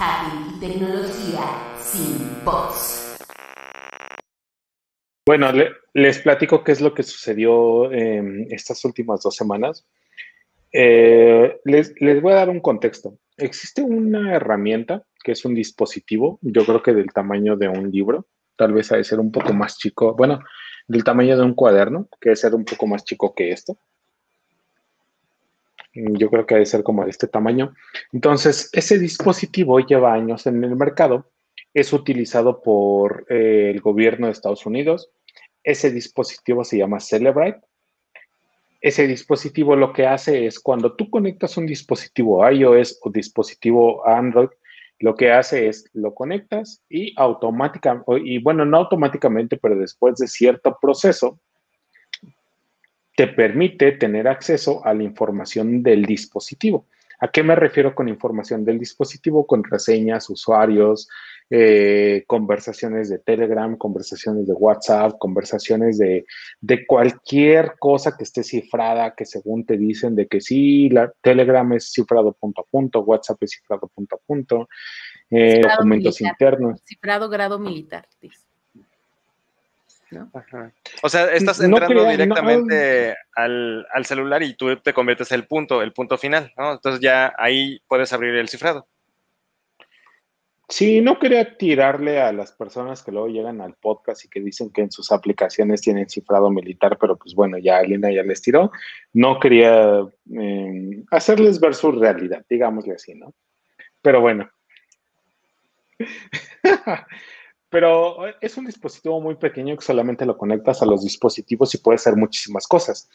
hacking y tecnología sin bots. Bueno, les platico qué es lo que sucedió estas últimas 2 semanas. Les voy a dar un contexto. Existe una herramienta que es un dispositivo, yo creo que del tamaño de un libro, tal vez ha de ser un poco más chico, bueno, del tamaño de un cuaderno, que debe ser un poco más chico que esto. Yo creo que ha de ser como de este tamaño. Entonces, ese dispositivo lleva años en el mercado, es utilizado por el gobierno de Estados Unidos. Ese dispositivo se llama Cellebrite. Ese dispositivo lo que hace es, cuando tú conectas un dispositivo iOS o dispositivo Android, lo que hace es, lo conectas y automáticamente, y bueno, no automáticamente, pero después de cierto proceso, te permite tener acceso a la información del dispositivo. ¿A qué me refiero con información del dispositivo? Contraseñas, usuarios, conversaciones de Telegram, conversaciones de WhatsApp, conversaciones de cualquier cosa que esté cifrada, que según te dicen de que sí, la Telegram es cifrado punto a punto, WhatsApp es cifrado punto a punto, documentos militar, internos. Cifrado grado militar, dice. ¿No? Ajá. O sea, estás entrando directamente al celular y tú te conviertes en el punto final, ¿no? Entonces ya ahí puedes abrir el cifrado. Sí, no quería tirarle a las personas que luego llegan al podcast y que dicen que en sus aplicaciones tienen cifrado militar, pero pues bueno, ya Alina ya les tiró. No quería hacerles ver su realidad, digámosle así, ¿no? Pero bueno. Pero es un dispositivo muy pequeño que solamente lo conectas a los dispositivos y puedes hacer muchísimas cosas.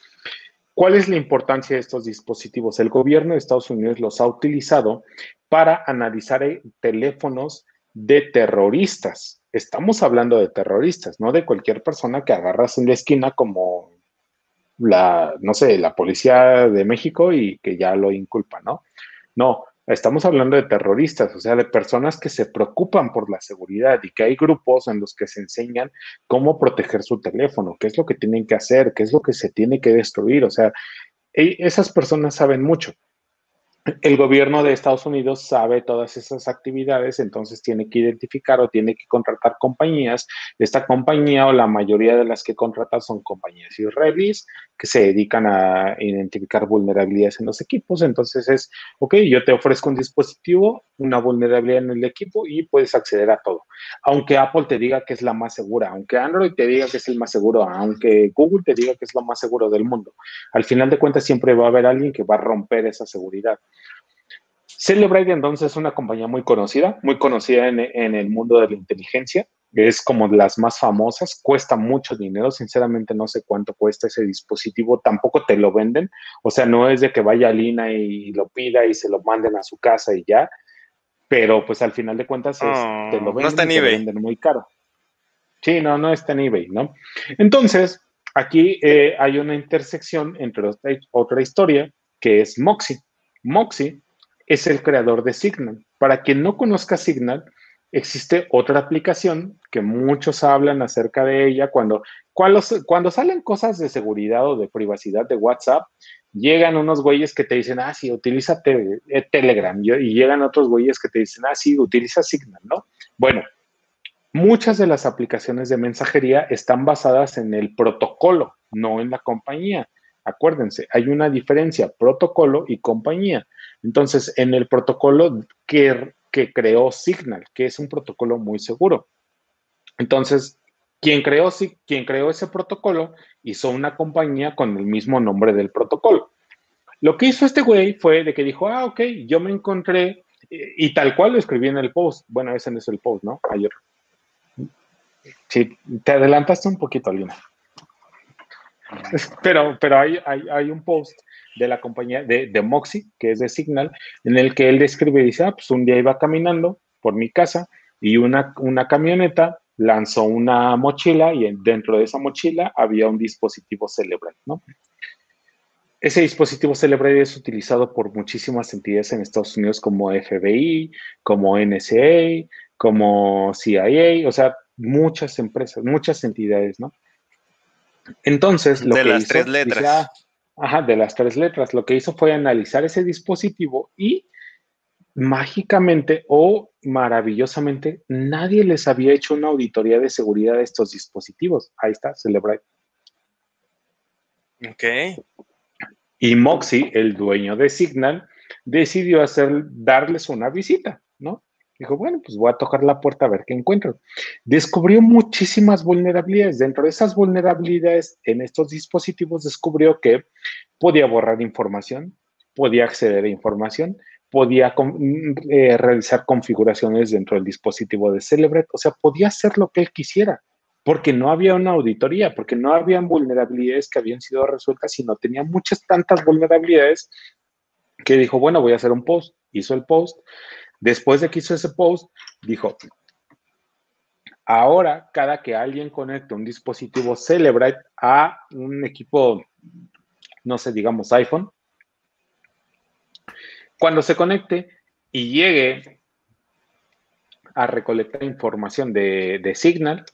¿Cuál es la importancia de estos dispositivos? El gobierno de Estados Unidos los ha utilizado para analizar teléfonos de terroristas. Estamos hablando de terroristas, no de cualquier persona que agarras en la esquina como la policía de México y que ya lo inculpa, ¿no? No. Estamos hablando de terroristas, o sea, de personas que se preocupan por la seguridad y que hay grupos en los que se enseñan cómo proteger su teléfono, qué es lo que tienen que hacer, qué es lo que se tiene que destruir. O sea, esas personas saben mucho. El gobierno de Estados Unidos sabe todas esas actividades, entonces tiene que identificar o tiene que contratar compañías. Esta compañía o la mayoría de las que contratan son compañías israelíes que se dedican a identificar vulnerabilidades en los equipos. Entonces es, ok, yo te ofrezco un dispositivo, una vulnerabilidad en el equipo y puedes acceder a todo. Aunque Apple te diga que es la más segura, aunque Android te diga que es el más seguro, aunque Google te diga que es lo más seguro del mundo, al final de cuentas siempre va a haber alguien que va a romper esa seguridad. Cellebrite, entonces, es una compañía muy conocida en el mundo de la inteligencia. Es como las más famosas, cuesta mucho dinero, sinceramente no sé cuánto cuesta ese dispositivo, tampoco te lo venden, o sea, no es de que vaya Alina y lo pida y se lo manden a su casa y ya, pero pues al final de cuentas te lo venden, no está en eBay. Te lo venden muy caro. Sí, no está en eBay, ¿no? Entonces, aquí hay una intersección entre otra historia que es Moxie. Moxie es el creador de Signal. Para quien no conozca Signal, existe otra aplicación que muchos hablan acerca de ella. Cuando salen cosas de seguridad o de privacidad de WhatsApp, llegan unos güeyes que te dicen, ah, sí, utiliza Telegram. Y llegan otros güeyes que te dicen, ah, sí, utiliza Signal, ¿no? Bueno, muchas de las aplicaciones de mensajería están basadas en el protocolo, no en la compañía. Acuérdense, hay una diferencia, protocolo y compañía. Entonces, en el protocolo que creó Signal, que es un protocolo muy seguro. Entonces, quien creó ese protocolo hizo una compañía con el mismo nombre del protocolo. Lo que hizo este güey fue de que dijo, ah, ok, yo me encontré, y tal cual lo escribí en el post. Bueno, ese no es el post, ¿no? Ayer. Sí, te adelantaste un poquito, Alina. Pero hay un post de la compañía de Moxie, que es de Signal, en el que él describe y dice, ah, pues un día iba caminando por mi casa y una camioneta lanzó una mochila y dentro de esa mochila había un dispositivo Cellebrite, ¿no? Ese dispositivo Cellebrite es utilizado por muchísimas entidades en Estados Unidos como FBI, como NSA, como CIA, o sea, muchas empresas, muchas entidades, ¿no? Entonces, lo que hizo... De las 3 letras. Dice, ah, ajá, de las 3 letras. Lo que hizo fue analizar ese dispositivo y mágicamente o maravillosamente, nadie les había hecho una auditoría de seguridad de estos dispositivos. Ahí está, Cellebrite. Ok. Y Moxie, el dueño de Signal, decidió darles una visita, ¿no? Dijo, bueno, pues voy a tocar la puerta a ver qué encuentro. Descubrió muchísimas vulnerabilidades. Dentro de esas vulnerabilidades, en estos dispositivos, descubrió que podía borrar información, podía acceder a información, podía realizar configuraciones dentro del dispositivo de Cellebrite. O sea, podía hacer lo que él quisiera, porque no había una auditoría, porque no habían vulnerabilidades que habían sido resueltas, sino tenía muchas, tantas vulnerabilidades que dijo, bueno, voy a hacer un post. Hizo el post. Después de que hizo ese post, dijo, ahora cada que alguien conecte un dispositivo Cellebrite a un equipo, no sé, digamos iPhone, cuando se conecte y llegue a recolectar información de Signal,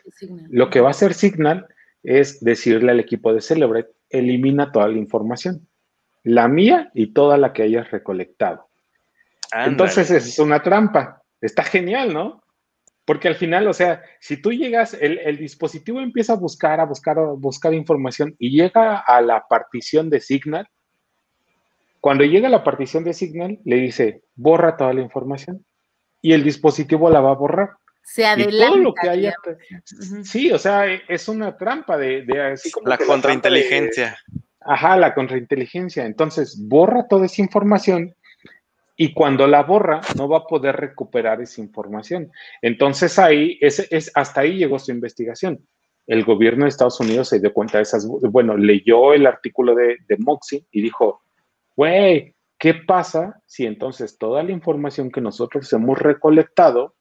lo que va a hacer Signal es decirle al equipo de Cellebrite, elimina toda la información, la mía y toda la que hayas recolectado. Andale. Entonces es una trampa. Está genial, ¿no? Porque al final, o sea, si tú llegas, el dispositivo empieza a buscar información y llega a la partición de Signal. Cuando llega a la partición de Signal, le dice, borra toda la información. Y el dispositivo la va a borrar. Se adelanta. Y todo lo que haya, sí, o sea, es una trampa de así como la contrainteligencia. Ajá, la contrainteligencia. Entonces, borra toda esa información y cuando la borra, no va a poder recuperar esa información. Entonces, ahí, hasta ahí llegó su investigación. El gobierno de Estados Unidos se dio cuenta de esas, bueno, leyó el artículo de Moxie y dijo, güey, ¿qué pasa si entonces toda la información que nosotros hemos recolectado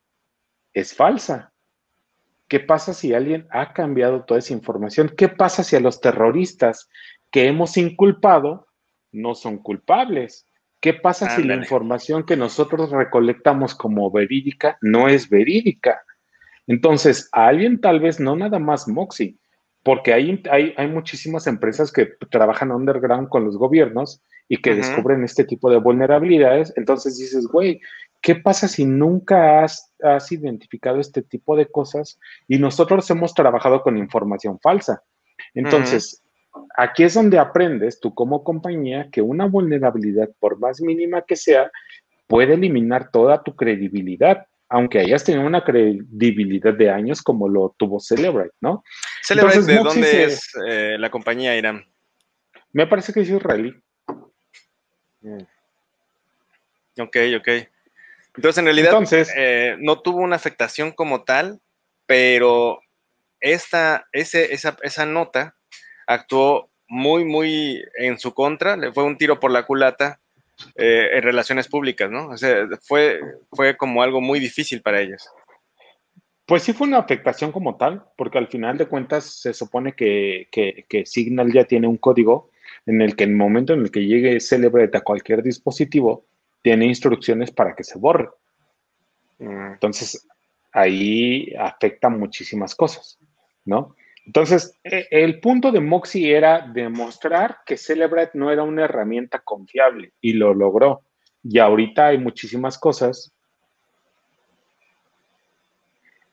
es falsa? ¿Qué pasa si alguien ha cambiado toda esa información? ¿Qué pasa si a los terroristas que hemos inculpado no son culpables? ¿Qué pasa si la información que nosotros recolectamos como verídica no es verídica? Entonces, a alguien tal vez no nada más Moxie, porque hay muchísimas empresas que trabajan underground con los gobiernos y que descubren este tipo de vulnerabilidades. Entonces dices, güey, ¿qué pasa si nunca has identificado este tipo de cosas y nosotros hemos trabajado con información falsa? Entonces, aquí es donde aprendes tú como compañía que una vulnerabilidad, por más mínima que sea, puede eliminar toda tu credibilidad, aunque hayas tenido una credibilidad de años como lo tuvo Cellebrite, ¿no? Cellebrite, entonces, ¿de dónde es la compañía, Iram? Me parece que es israelí. Ok, ok. Entonces, en realidad, no tuvo una afectación como tal, pero esa nota actuó muy, muy en su contra. Le fue un tiro por la culata en relaciones públicas, ¿no? O sea, fue como algo muy difícil para ellos. Pues sí fue una afectación como tal, porque al final de cuentas se supone que Signal ya tiene un código en el que en el momento en el que llegue Cellebrite a cualquier dispositivo, tiene instrucciones para que se borre. Entonces, ahí afecta muchísimas cosas, ¿no? Entonces, el punto de Moxie era demostrar que Cellebrite no era una herramienta confiable y lo logró. Y ahorita hay muchísimas cosas.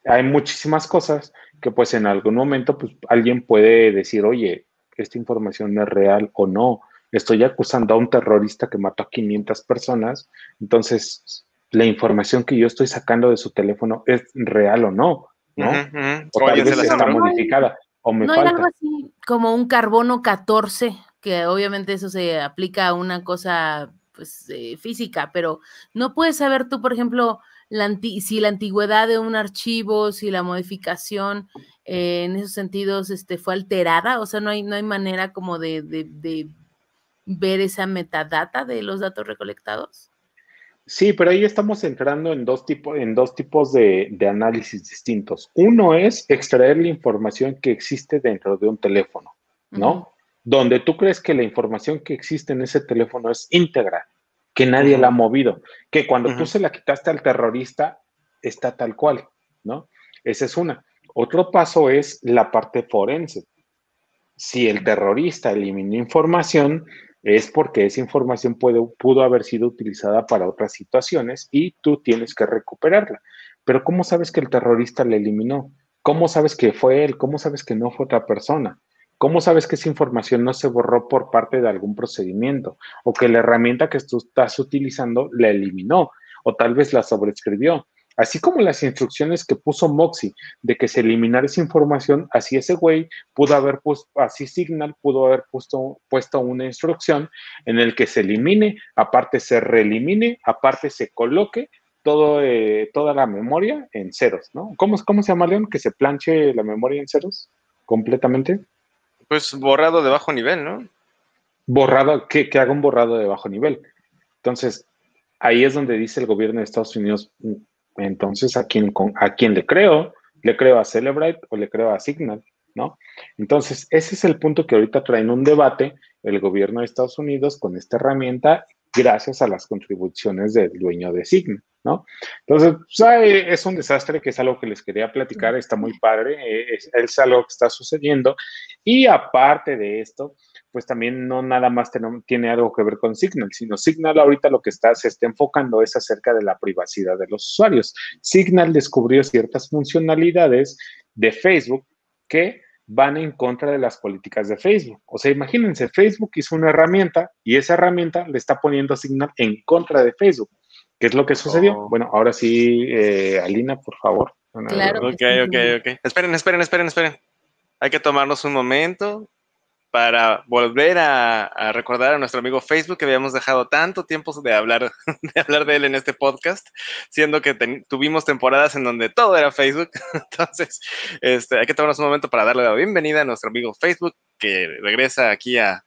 Hay muchísimas cosas que, pues, en algún momento, pues, alguien puede decir, oye, esta información no es real o no. Estoy acusando a un terrorista que mató a 500 personas. Entonces, la información que yo estoy sacando de su teléfono es real o no, ¿no? O tal vez está modificada. O me falta. ¿No hay algo así como un carbono 14? Que obviamente eso se aplica a una cosa, pues, física, pero no puedes saber tú, por ejemplo, si la antigüedad de un archivo, si la modificación en esos sentidos fue alterada. O sea, no hay manera como de ver esa metadata de los datos recolectados. Sí, pero ahí estamos entrando en dos tipos de análisis distintos. Uno es extraer la información que existe dentro de un teléfono, ¿no? Donde tú crees que la información que existe en ese teléfono es íntegra, que nadie la ha movido, que cuando tú se la quitaste al terrorista, está tal cual, ¿no? Esa es una. Otro paso es la parte forense. Si el terrorista eliminó información, es porque esa información pudo haber sido utilizada para otras situaciones y tú tienes que recuperarla. Pero ¿cómo sabes que el terrorista la eliminó? ¿Cómo sabes que fue él? ¿Cómo sabes que no fue otra persona? ¿Cómo sabes que esa información no se borró por parte de algún procedimiento? O que la herramienta que tú estás utilizando la eliminó, o tal vez la sobreescribió. Así como las instrucciones que puso Moxie de que se eliminara esa información, así ese güey pudo haber puesto, así Signal pudo haber puesto una instrucción en el que se elimine, aparte se reelimine, aparte se coloque toda la memoria en ceros, ¿no? ¿Cómo se llama, León? ¿Que se planche la memoria en ceros completamente? Pues borrado de bajo nivel, ¿no? Borrado, que haga un borrado de bajo nivel. Entonces, ahí es donde dice el gobierno de Estados Unidos... Entonces, ¿a quién le creo? ¿Le creo a Cellebrite o le creo a Signal? ¿No? Entonces, ese es el punto que ahorita traen un debate el gobierno de Estados Unidos con esta herramienta gracias a las contribuciones del dueño de Signal, ¿no? Entonces, pues, es un desastre, que es algo que les quería platicar, está muy padre, es algo que está sucediendo. Y aparte de esto, pues también no nada más tiene algo que ver con Signal, sino Signal ahorita lo que se está enfocando es acerca de la privacidad de los usuarios. Signal descubrió ciertas funcionalidades de Facebook que van en contra de las políticas de Facebook. O sea, imagínense, Facebook hizo una herramienta y esa herramienta le está poniendo a Signal en contra de Facebook. ¿Qué es lo que sucedió? Oh. Bueno, ahora sí, Alina, por favor. Claro. Ok. Esperen. Hay que tomarnos un momento para volver a recordar a nuestro amigo Facebook, que habíamos dejado tanto tiempo de hablar de él en este podcast, siendo que tuvimos temporadas en donde todo era Facebook. Entonces, hay que tomarnos un momento para darle la bienvenida a nuestro amigo Facebook, que regresa aquí a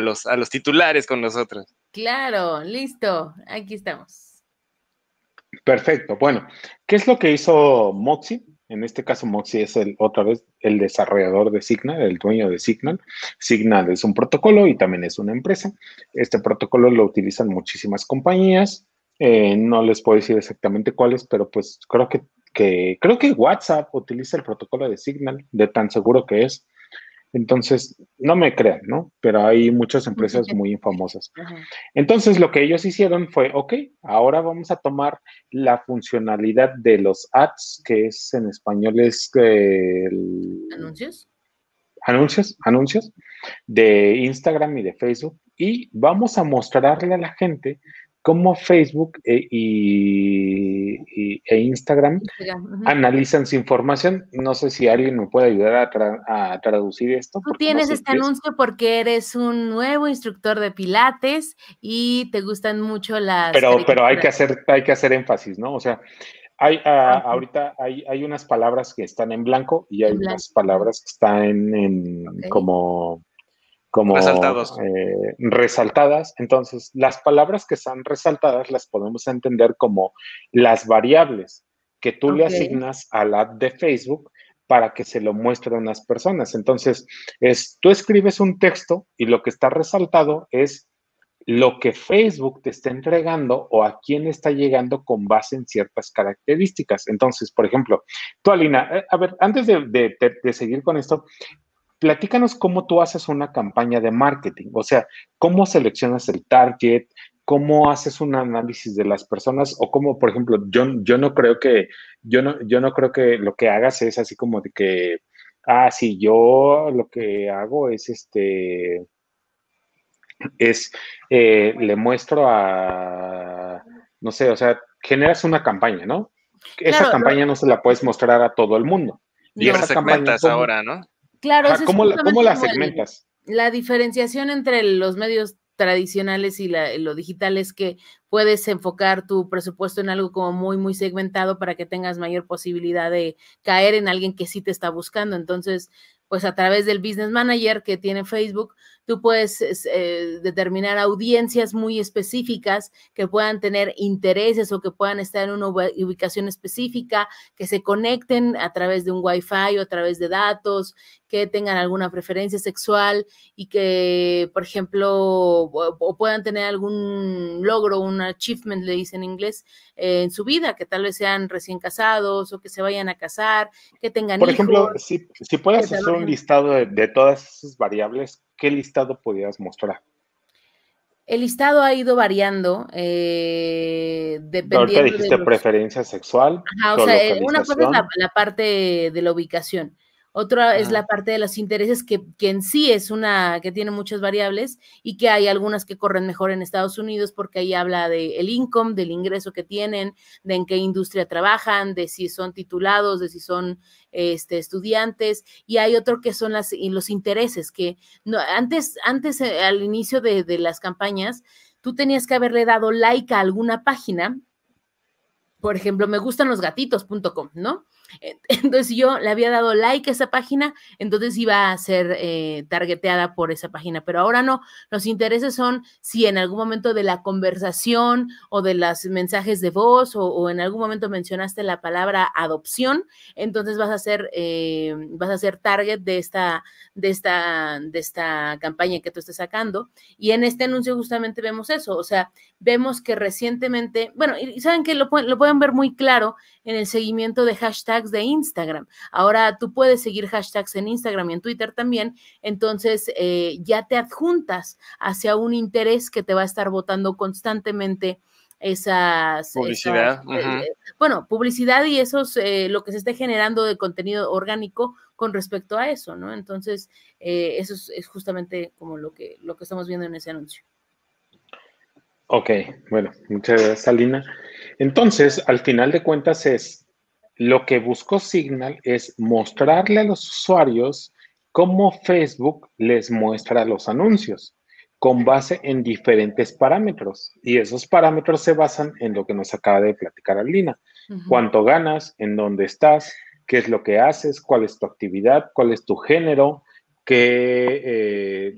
los titulares con nosotros. Claro, listo. Aquí estamos. Perfecto. Bueno, ¿qué es lo que hizo Moxie? En este caso, Moxie es otra vez el desarrollador de Signal, el dueño de Signal. Signal es un protocolo y también es una empresa. Este protocolo lo utilizan muchísimas compañías. No les puedo decir exactamente cuáles, pero pues creo que WhatsApp utiliza el protocolo de Signal, de tan seguro que es. Entonces, no me crean, ¿no? Pero hay muchas empresas muy infamosas. Entonces, lo que ellos hicieron fue, ok, ahora vamos a tomar la funcionalidad de los ads, que es en español es... ¿Anuncios? Anuncios de Instagram y de Facebook. Y vamos a mostrarle a la gente cómo Facebook e Instagram analizan su información. No sé si alguien me puede ayudar a traducir esto. Tú tienes este anuncio porque eres un nuevo instructor de pilates y te gustan mucho las... Pero hay que hacer énfasis, ¿no? O sea, ahorita hay unas palabras que están en blanco y hay unas palabras que están como resaltadas. Entonces, las palabras que están resaltadas las podemos entender como las variables que tú le asignas al ad de Facebook para que se lo muestre a unas personas. Entonces, tú escribes un texto y lo que está resaltado es lo que Facebook te está entregando o a quién está llegando con base en ciertas características. Entonces, por ejemplo, tú, Alina, a ver, antes de seguir con esto, platícanos cómo tú haces una campaña de marketing, o sea, cómo seleccionas el target, cómo haces un análisis de las personas, o cómo, por ejemplo, yo no creo que lo que hagas es así como de que, sí, yo lo que hago es le muestro no sé, o sea, generas una campaña, ¿no? Claro, esa campaña no se la puedes mostrar a todo el mundo. Y esa segmentas campaña, ahora, ¿no? Claro, ¿cómo la segmentas? La diferenciación entre los medios tradicionales y lo digital es que puedes enfocar tu presupuesto en algo como muy, muy segmentado para que tengas mayor posibilidad de caer en alguien que sí te está buscando. Entonces, pues a través del Business Manager que tiene Facebook, tú puedes determinar audiencias muy específicas que puedan tener intereses o que puedan estar en una ubicación específica, que se conecten a través de un Wi-Fi o a través de datos, que tengan alguna preferencia sexual y que, por ejemplo, o puedan tener algún logro, un achievement, le dicen en inglés, en su vida, que tal vez sean recién casados o que se vayan a casar, que tengan hijos. Por ejemplo, si puedes hacer un listado de todas esas variables, ¿qué listado podías mostrar? El listado ha ido variando dependiendo. Ahorita dijiste de los... preferencia sexual. Ajá, o sea, una cosa es la parte de la ubicación. Otra es la parte de los intereses, que en sí es una que tiene muchas variables y que hay algunas que corren mejor en Estados Unidos porque ahí habla del income, del ingreso que tienen, de en qué industria trabajan, de si son titulados, de si son estudiantes, y hay otro que son los intereses, que no, antes al inicio de las campañas tú tenías que haberle dado like a alguna página. Por ejemplo, me gustan los gatitos.com, ¿no? Entonces yo le había dado like a esa página, entonces iba a ser targeteada por esa página, pero ahora no. Los intereses son si en algún momento de la conversación o de los mensajes de voz o en algún momento mencionaste la palabra adopción, entonces vas a ser target de esta campaña que tú estés sacando. Y en este anuncio justamente vemos eso, o sea, vemos que recientemente, bueno, y saben que lo pueden ver muy claro en el seguimiento de hashtags de Instagram. Ahora tú puedes seguir hashtags en Instagram y en Twitter también, entonces ya te adjuntas hacia un interés que te va a estar votando constantemente esas... Publicidad. Bueno, publicidad y esos, lo que se esté generando de contenido orgánico con respecto a eso, ¿no? Entonces, eso es justamente como lo que estamos viendo en ese anuncio. Ok, bueno, muchas gracias, Alina. Entonces, al final de cuentas lo que buscó Signal es mostrarle a los usuarios cómo Facebook les muestra los anuncios con base en diferentes parámetros. Y esos parámetros se basan en lo que nos acaba de platicar Alina. Cuánto ganas, en dónde estás, qué es lo que haces, cuál es tu actividad, cuál es tu género, qué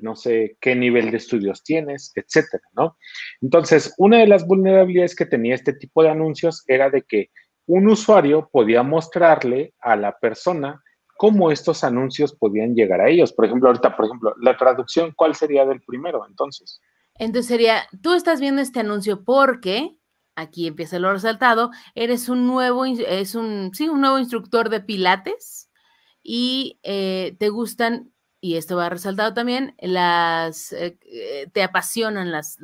nivel de estudios tienes, etcétera, ¿no? Entonces, una de las vulnerabilidades que tenía este tipo de anuncios era de que un usuario podía mostrarle a la persona cómo estos anuncios podían llegar a ellos. Por ejemplo, la traducción, ¿cuál sería del primero, entonces? Entonces sería, tú estás viendo este anuncio porque, aquí empieza lo resaltado, eres un nuevo instructor de pilates y te gustan, y esto va resaltado también, te apasionan las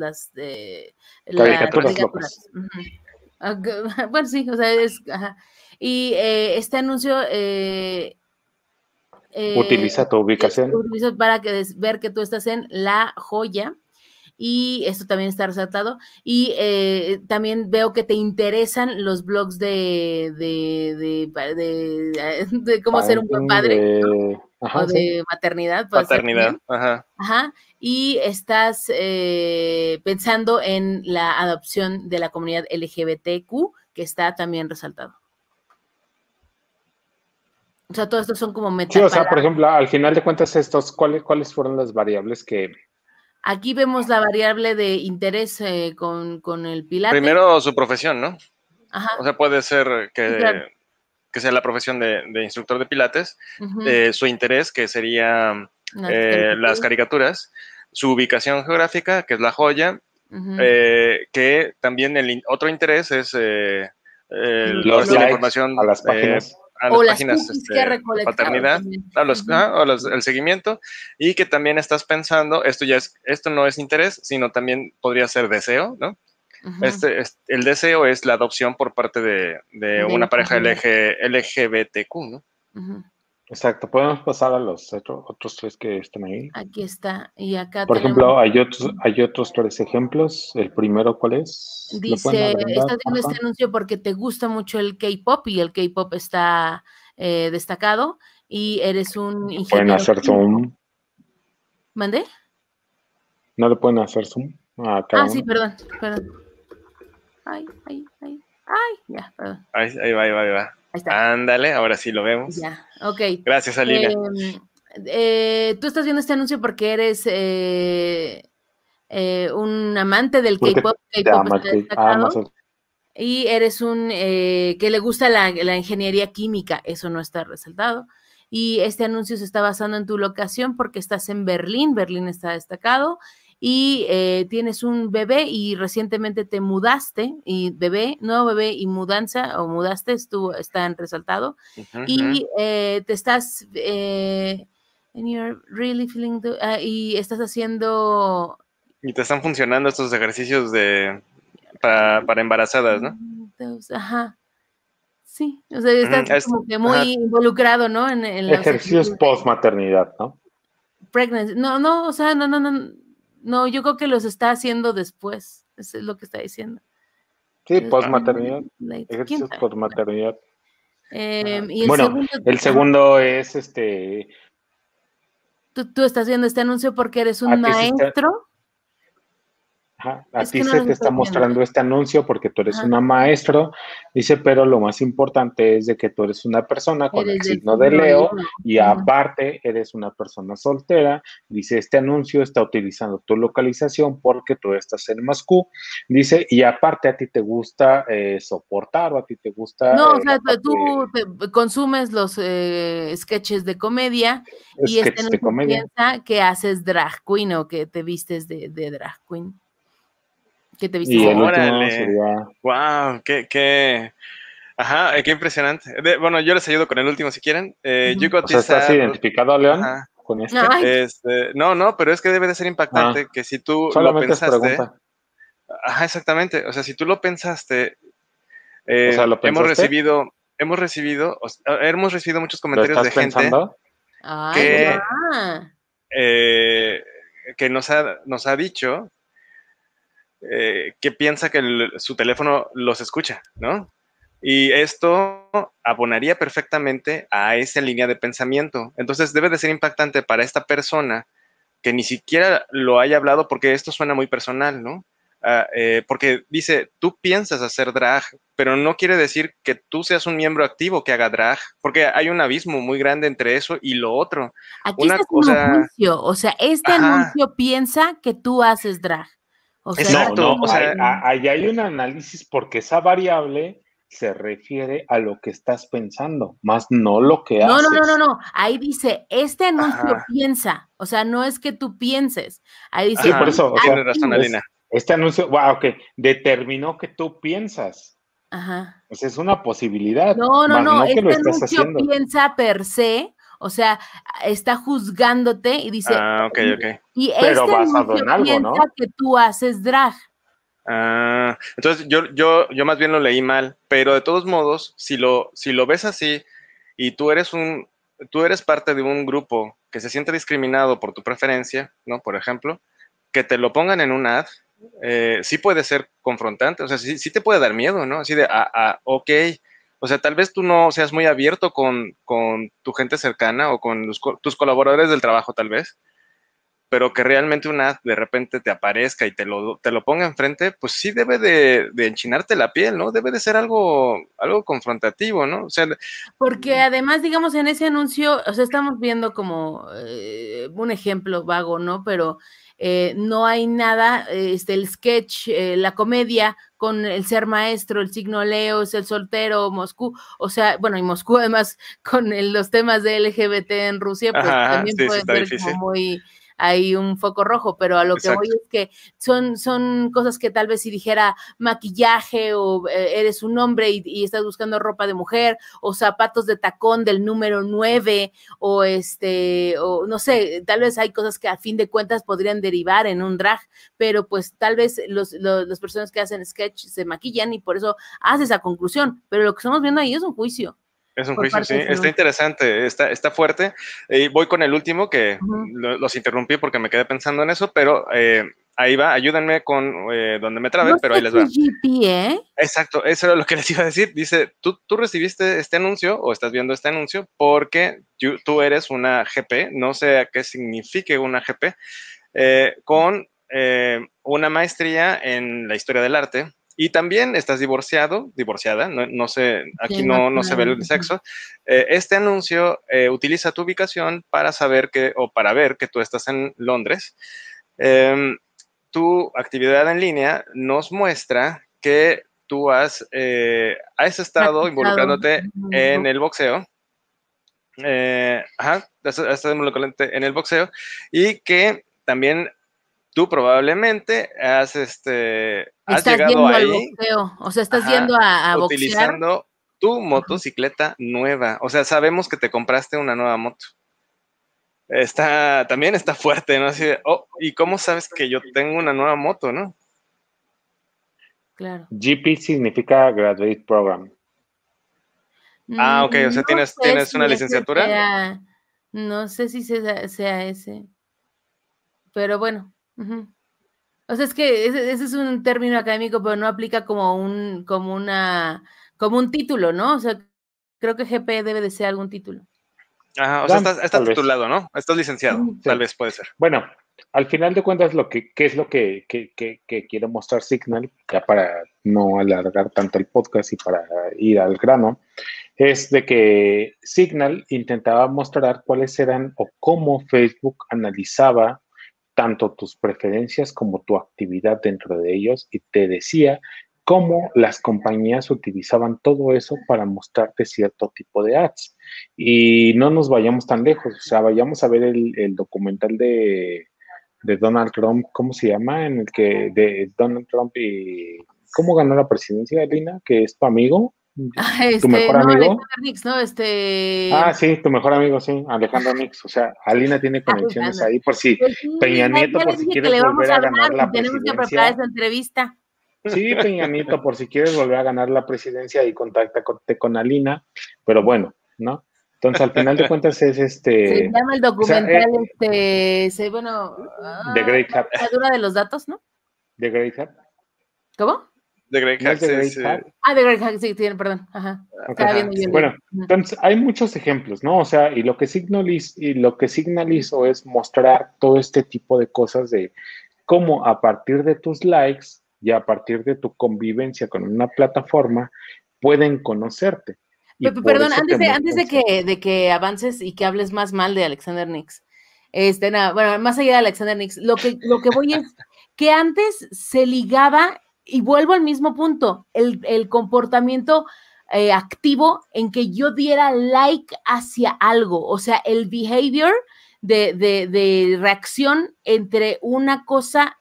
caricaturas. Bueno, sí, o sea, y este anuncio utiliza tu ubicación para ver que tú estás en La Joya, y esto también está resaltado, y también veo que te interesan los blogs de cómo ser un buen padre, ¿no? Ajá, o de maternidad. Paternidad, ajá. Y estás pensando en la adopción de la comunidad LGBTQ, que está también resaltado. O sea, todos estos son como metas. Sí, o sea, por ejemplo, al final de cuentas, ¿cuáles fueron las variables que...? Aquí vemos la variable de interés con el pilates. Primero, su profesión, ¿no? Ajá. O sea, puede ser que... Sí, claro. Que sea la profesión de instructor de pilates, su interés, que sería las caricaturas, su ubicación geográfica, que es La Joya, que también el otro interés es la información a las páginas, paternidad, el seguimiento, y que también estás pensando, esto no es interés, sino también podría ser deseo, ¿no? El deseo es la adopción por parte de una pareja LGBTQ, ¿no? Exacto. Podemos pasar a los otros tres que están ahí. Aquí está. Y acá por ejemplo, hay otros tres ejemplos. El primero, ¿cuál es? Dice, estás viendo este anuncio porque te gusta mucho el K-pop, y el K-pop está destacado, y eres un ingeniero. ¿Pueden hacer zoom? ¿Mandé? ¿No le pueden hacer zoom? Sí, perdón. Ya, perdón. Ahí va. Ahí está. Ándale, ahora sí lo vemos. Ya, ok. Gracias, Alina. Tú estás viendo este anuncio porque eres un amante del K-pop. Y eres un que le gusta la ingeniería química. Eso no está resaltado. Y este anuncio se está basando en tu locación porque estás en Berlín. Berlín está destacado. Y tienes un bebé y recientemente te mudaste, y nuevo bebé y mudaste, están resaltado. Y te estás, and you're really feeling, y estás haciendo Y te están funcionando estos ejercicios para embarazadas, ¿no? Ajá. Sí, o sea, estás como que muy involucrado, ¿no? En la ejercicios post-maternidad, ¿no? Pregnancy. No, yo creo que los está haciendo después. Eso es lo que está diciendo. Sí, post-maternidad. Ejercicios post-maternidad. Y el segundo es este... Tú estás viendo este anuncio porque eres un maestro. Ajá. A ti se te está mostrando este anuncio porque tú eres una maestra, dice, pero lo más importante es de que tú eres una persona con el signo de Leo y aparte eres una persona soltera. Dice, este anuncio está utilizando tu localización porque tú estás en Moscú. Dice, y aparte a ti te gusta soportar o a ti te gusta... No, o sea, tú consumes los sketches de comedia y este anuncio piensa que haces drag queen o que te vistes de drag queen. Que te viste. Wow, qué impresionante. Bueno, yo les ayudo con el último si quieren. ¿Estás identificado, León? Con este. No, pero es que debe de ser impactante que si tú solamente lo pensaste. Ajá, exactamente. O sea, si tú lo pensaste, ¿lo pensaste? Hemos recibido muchos comentarios de gente que nos ha dicho. Que piensa que su teléfono los escucha, ¿no? Y esto abonaría perfectamente a esa línea de pensamiento. Entonces, debe de ser impactante para esta persona que ni siquiera lo haya hablado, porque esto suena muy personal, ¿no? Porque dice, tú piensas hacer drag, pero no quiere decir que tú seas un miembro activo que haga drag, porque hay un abismo muy grande entre eso y lo otro. Aquí está un anuncio, o sea, este anuncio piensa que tú haces drag. O sea, ahí hay un análisis porque esa variable se refiere a lo que estás pensando, más no lo que haces. No, ahí dice, este anuncio piensa, o sea, no es que tú pienses, ahí dice... Sí, por eso, tienes razón, Alina. Este anuncio, determinó que tú piensas. Ajá. Pues es una posibilidad. No, este anuncio piensa per se, o sea, está juzgándote y dice... Ah, ok. Y pero basado en algo, ¿no? Que tú haces drag. Ah, entonces yo más bien lo leí mal, pero de todos modos, si lo ves así y tú eres parte de un grupo que se siente discriminado por tu preferencia, ¿no? Por ejemplo, que te lo pongan en un ad, sí puede ser confrontante, o sea, sí te puede dar miedo, ¿no? Así de, ok... O sea, tal vez tú no seas muy abierto con tu gente cercana o con tus colaboradores del trabajo, tal vez, pero que realmente una ad de repente te aparezca y te lo ponga enfrente, pues sí debe de enchinarte la piel, ¿no? Debe de ser algo confrontativo, ¿no? O sea, porque además, digamos, en ese anuncio, o sea, estamos viendo como un ejemplo vago, ¿no? Pero no hay nada, el sketch, la comedia con el ser maestro, el signo Leo, el soltero, Moscú, o sea, bueno, y Moscú además con los temas de LGBT en Rusia, pues también puede ser difícil. Como muy, hay un foco rojo, pero a lo que voy es que son cosas que tal vez si dijera maquillaje o eres un hombre y estás buscando ropa de mujer o zapatos de tacón del número 9 o o no sé, tal vez hay cosas que a fin de cuentas podrían derivar en un drag, pero pues tal vez las personas que hacen sketch se maquillan y por eso hace esa conclusión, pero lo que estamos viendo ahí es un juicio. Es un juicio, sí. Está interesante, está fuerte. Y voy con el último, que los interrumpí porque me quedé pensando en eso, pero ahí va, ayúdenme con donde me trabe, pero ahí les va. Exacto, eso era lo que les iba a decir. Dice, tú recibiste este anuncio o estás viendo este anuncio porque tú eres una GP, no sé a qué signifique una GP, con una maestría en la historia del arte. Y también estás divorciado, divorciada, no sé, aquí no se ve el sexo. Este anuncio utiliza tu ubicación para saber que, o para ver que tú estás en Londres. Tu actividad en línea nos muestra que tú has estado involucrándote en el boxeo. Has estado involucrándote en el boxeo y que también... Tú probablemente has llegado ahí. O sea, estás yendo a boxear. Utilizando tu motocicleta nueva. O sea, sabemos que te compraste una nueva moto. También está fuerte, ¿no? Así de, oh, ¿y cómo sabes que yo tengo una nueva moto, no? Claro. GP significa Graduate Program. Ah, ok, o sea, ¿tienes una licenciatura? No sé si sea ese, pero bueno. Uh-huh. O sea, es que ese es un término académico, pero no aplica como un título, ¿no? O sea, creo que GP debe de ser algún título. Ajá, o sea, estás titulado, ¿no? Estás licenciado, sí. Tal vez puede ser. Bueno, al final de cuentas, ¿qué es lo que quiero mostrar Signal, ya para no alargar tanto el podcast y para ir al grano, es de que Signal intentaba mostrar cuáles eran o cómo Facebook analizaba tanto tus preferencias como tu actividad dentro de ellos y te decía cómo las compañías utilizaban todo eso para mostrarte cierto tipo de ads. Y no nos vayamos tan lejos, o sea, vayamos a ver el documental de Donald Trump, ¿cómo se llama? En el que de Donald Trump y... ¿Cómo ganó la presidencia, Alina? Que es tu amigo, tu mejor amigo. Alexander Nix, ¿no? Ah, sí, tu mejor amigo, sí, Alejandro Nix. O sea, Alina tiene conexiones ahí por si Peña Nieto, por si quieres volver a ganar la presidencia. Tenemos que preparar esa entrevista. Sí, Peña Nieto, por si quieres volver a ganar la presidencia y contáctate con Alina, pero bueno, ¿no? Entonces, al final de cuentas es Se llama el documental, o sea, The Great Hack. La dura de los datos, ¿no? The Great Hack. ¿Cómo? The Great Hack, The Great Hack, sí, perdón. Ajá. Okay. Ajá. Bueno, entonces hay muchos ejemplos, ¿no? O sea, y lo que Signal hizo es mostrar todo este tipo de cosas de cómo a partir de tus likes y a partir de tu convivencia con una plataforma, pueden conocerte. Perdón, antes de que avances y que hables más mal de Alexander Nix. Más allá de Alexander Nix, lo que voy es que antes se ligaba, y vuelvo al mismo punto, el comportamiento activo en que yo diera like hacia algo, o sea, el behavior de reacción entre una cosa,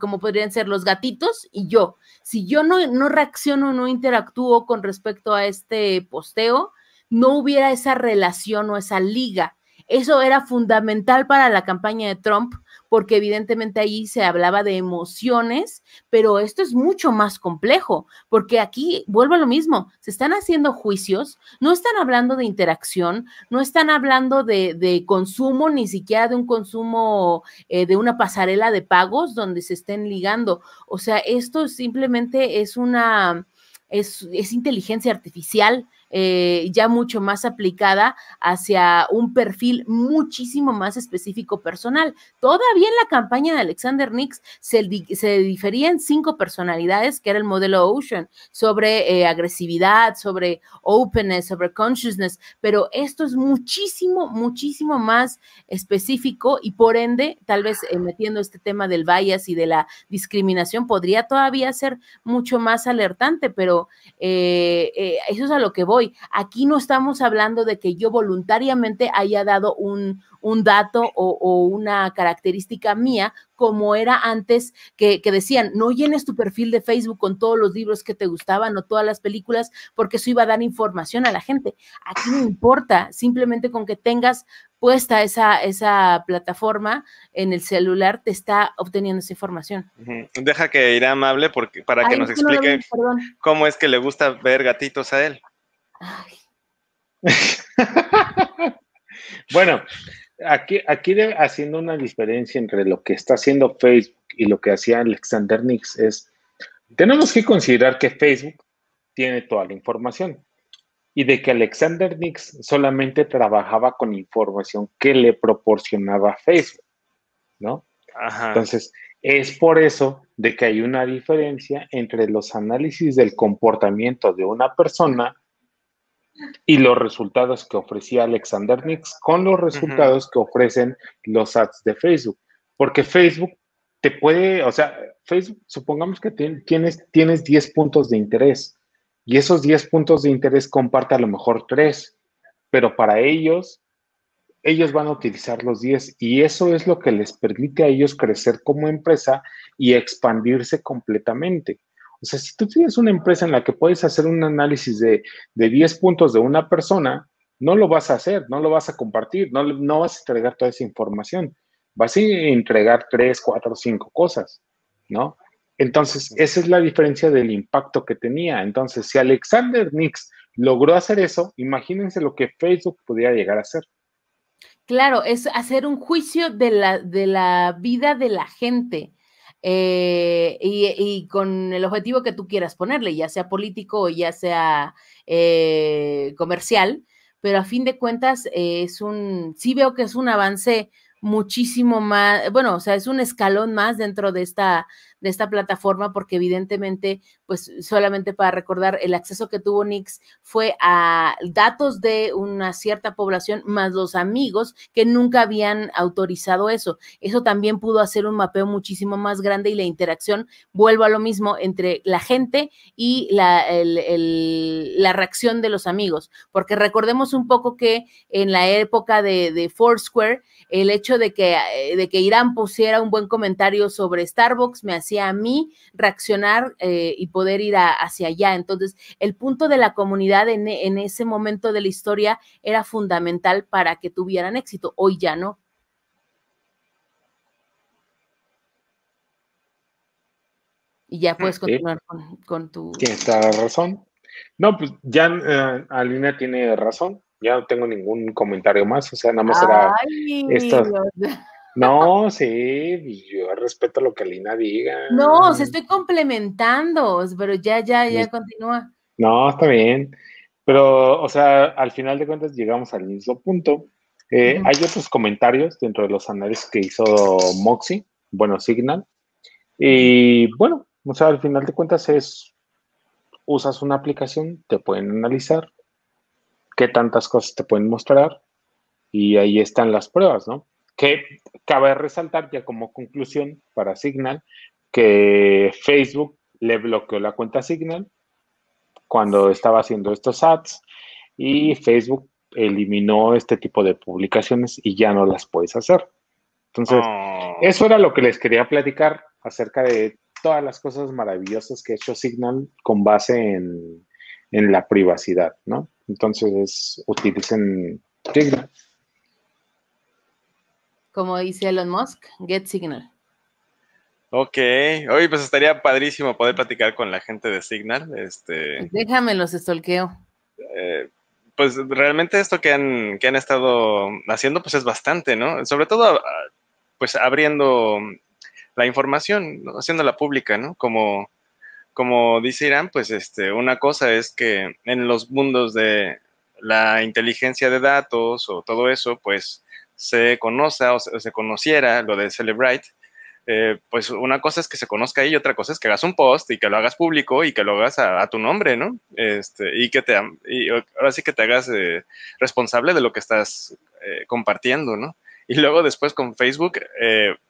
como podrían ser los gatitos y yo. Si yo no reacciono, no interactúo con respecto a este posteo, no hubiera esa relación o esa liga. Eso era fundamental para la campaña de Trump, porque evidentemente ahí se hablaba de emociones, pero esto es mucho más complejo, porque aquí, vuelvo a lo mismo, se están haciendo juicios, no están hablando de interacción, no están hablando de consumo, ni siquiera de un consumo de una pasarela de pagos donde se estén ligando. O sea, esto simplemente es inteligencia artificial, ya mucho más aplicada hacia un perfil muchísimo más específico personal. Todavía en la campaña de Alexander Nix se diferían 5 personalidades, que era el modelo Ocean, sobre agresividad, sobre openness, sobre consciousness, pero esto es muchísimo, muchísimo más específico y por ende, tal vez metiendo este tema del bias y de la discriminación, podría todavía ser mucho más alertante, pero eso es a lo que voy. Aquí no estamos hablando de que yo voluntariamente haya dado un dato o una característica mía, como era antes que decían, no llenes tu perfil de Facebook con todos los libros que te gustaban o todas las películas, porque eso iba a dar información a la gente. Aquí no importa, simplemente con que tengas puesta esa plataforma en el celular, te está obteniendo esa información. Deja que Iram hable para que nos explique cómo es que le gusta ver gatitos a él. Bueno, aquí haciendo una diferencia entre lo que está haciendo Facebook y lo que hacía Alexander Nix es, tenemos que considerar que Facebook tiene toda la información y de que Alexander Nix solamente trabajaba con información que le proporcionaba Facebook, ¿no? Ajá. Entonces, es por eso de que hay una diferencia entre los análisis del comportamiento de una persona y los resultados que ofrecía Alexander Nix con los resultados que ofrecen los ads de Facebook. Porque Facebook te puede, o sea, Facebook, supongamos que tienes 10 puntos de interés y esos 10 puntos de interés comparte a lo mejor 3, pero para ellos van a utilizar los 10 y eso es lo que les permite a ellos crecer como empresa y expandirse completamente. O sea, si tú tienes una empresa en la que puedes hacer un análisis de 10 puntos de una persona, No lo vas a hacer, no lo vas a compartir, no vas a entregar toda esa información. Vas a entregar 3, 4, 5 cosas, ¿no? Entonces, esa es la diferencia del impacto que tenía. Entonces, si Alexander Nix logró hacer eso, imagínense lo que Facebook pudiera llegar a hacer. Claro, es hacer un juicio de la vida de la gente y con el objetivo que tú quieras ponerle, ya sea político o ya sea comercial, pero a fin de cuentas sí veo que es un avance muchísimo más, bueno, o sea, es un escalón más dentro de esta plataforma, porque evidentemente, pues solamente para recordar, el acceso que tuvo Nix fue a datos de una cierta población más los amigos que nunca habían autorizado eso. Eso también pudo hacer un mapeo muchísimo más grande y la interacción, vuelvo a lo mismo, entre la gente y la reacción de los amigos, porque recordemos un poco que en la época de Foursquare, el hecho de que Iram pusiera un buen comentario sobre Starbucks me hacía a mí reaccionar y poder ir hacia allá. Entonces, el punto de la comunidad en ese momento de la historia era fundamental para que tuvieran éxito. Hoy ya no. Y ya puedes continuar con tu... Tienes toda la razón. No, pues ya Alina tiene razón. Ya no tengo ningún comentario más. O sea, nada más era esto. No, sí, yo respeto lo que Alina diga. No, se estoy complementando, pero ya sí. Continúa. No, está bien. Pero, o sea, al final de cuentas llegamos al mismo punto. Hay otros comentarios dentro de los análisis que hizo Moxie, bueno, Signal. Y, bueno, o sea, al final de cuentas usas una aplicación, te pueden analizar qué tantas cosas te pueden mostrar y ahí están las pruebas, ¿no? Que cabe resaltar ya como conclusión para Signal que Facebook le bloqueó la cuenta Signal cuando estaba haciendo estos ads y Facebook eliminó este tipo de publicaciones y ya no las puedes hacer. Entonces, eso era lo que les quería platicar acerca de todas las cosas maravillosas que ha hecho Signal con base en la privacidad, ¿no? Entonces, utilicen Signal. Como dice Elon Musk, get Signal. Ok. Oye, pues estaría padrísimo poder platicar con la gente de Signal. Déjame los stalkeo. Pues realmente esto que han estado haciendo, pues es bastante, ¿no? Sobre todo, pues abriendo la información, ¿no? Haciéndola pública, ¿no? Como dice Iram, pues una cosa es que en los mundos de la inteligencia de datos o todo eso, pues se conozca o se conociera lo de Cellebrite, pues una cosa es que se conozca ahí y otra cosa es que hagas un post y que lo hagas público y que lo hagas a tu nombre, ¿no? Y ahora sí que te hagas responsable de lo que estás compartiendo, ¿no? Y luego después con Facebook,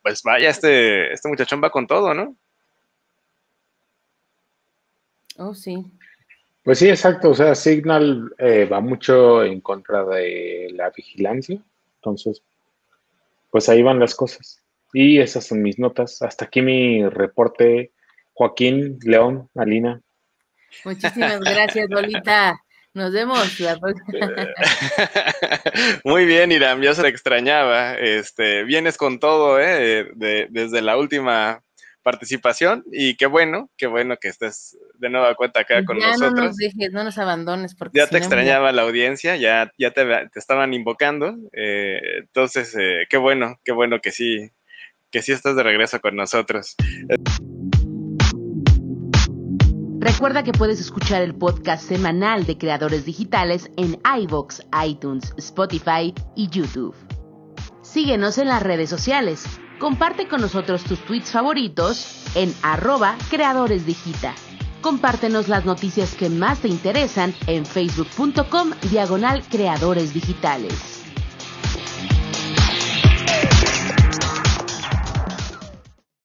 pues vaya, este muchachón va con todo, ¿no? Oh, sí. Pues sí, exacto. O sea, Signal va mucho en contra de la vigilancia. Entonces, pues ahí van las cosas. Y esas son mis notas. Hasta aquí mi reporte. Joaquín, León, Alina. Muchísimas gracias, Lolita. Nos vemos la próxima. Muy bien, Iram. Ya se la extrañaba. Vienes con todo, ¿eh? Desde la última participación. Y qué bueno que estés de nueva cuenta acá con nosotros. No nos dejes, no nos abandones. Porque ya te extrañaba la audiencia, ya te estaban invocando. Entonces, qué bueno que sí estás de regreso con nosotros. Recuerda que puedes escuchar el podcast semanal de Creadores Digitales en iVox, iTunes, Spotify y YouTube. Síguenos en las redes sociales. Comparte con nosotros tus tweets favoritos en @creadoresdigita. Compártenos las noticias que más te interesan en facebook.com/creadoresdigitales.